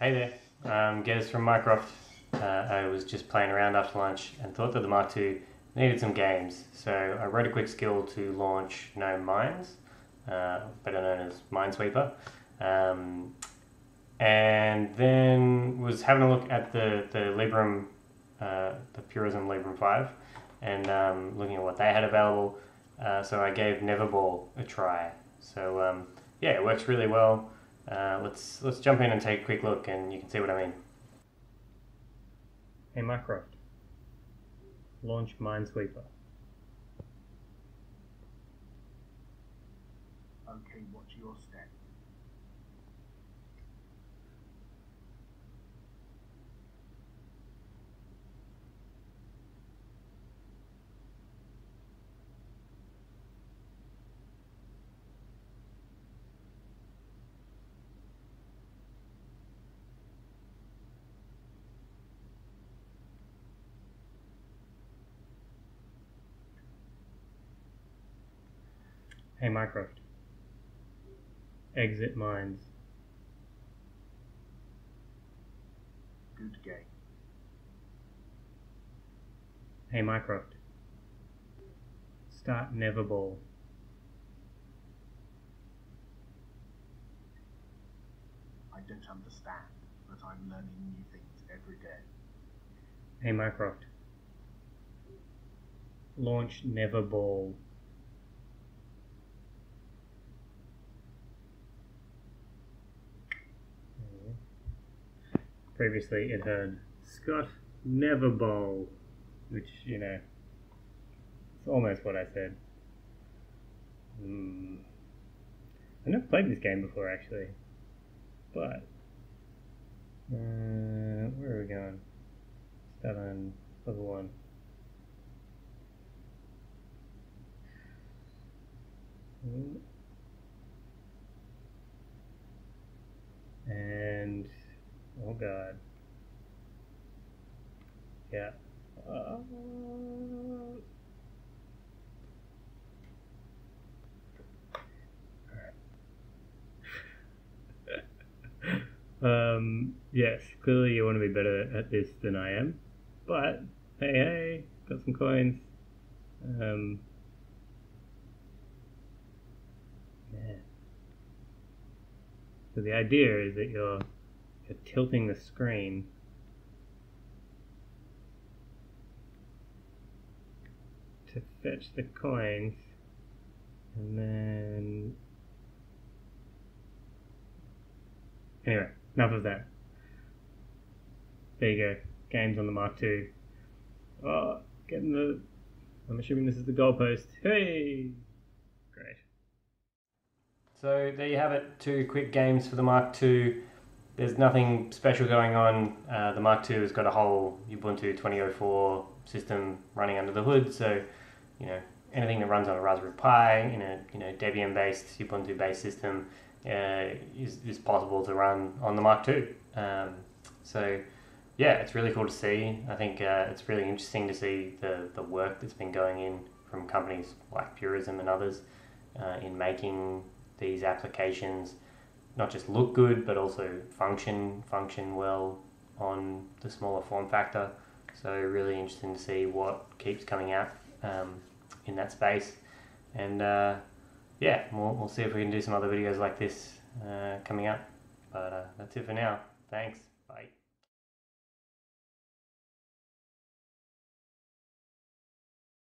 Hey there, Gez from Mycroft. I was just playing around after lunch and thought that the Mark II needed some games, so I wrote a quick skill to launch Gnome Mines, better known as Minesweeper, and then was having a look at the Purism Librem 5 and looking at what they had available, so I gave Neverball a try. So yeah, it works really well. Let's jump in and take a quick look, and you can see what I mean. Hey Mycroft, launch Minesweeper. Okay, what's your step? Hey Mycroft, exit Mines. Good game. Hey Mycroft, start Neverball. I don't understand, but I'm learning new things every day. Hey Mycroft, launch Neverball. Previously it heard Scott Neverball, which, you know, it's almost what I said. I've never played this game before, actually, but where are we going? Start on level 1. And oh god. Yeah. Yes, clearly you want to be better at this than I am. But hey, got some coins. Yeah. So the idea is that you're tilting the screen to fetch the coins, and then anyway, enough of that. There you go. Games on the Mark II. Oh, getting the. I'm assuming this is the goalpost. Hey, great. So there you have it. 2 quick games for the Mark II. There's nothing special going on. The Mark II has got a whole Ubuntu 2004 system running under the hood, so you know, anything that runs on a Raspberry Pi in a Debian-based, Ubuntu-based system is possible to run on the Mark II. So yeah, it's really cool to see. I think it's really interesting to see the work that's been going in from companies like Purism and others in making these applications not just look good, but also function well on the smaller form factor. So really interesting to see what keeps coming out in that space. And yeah, we'll see if we can do some other videos like this coming up. But that's it for now. Thanks. Bye.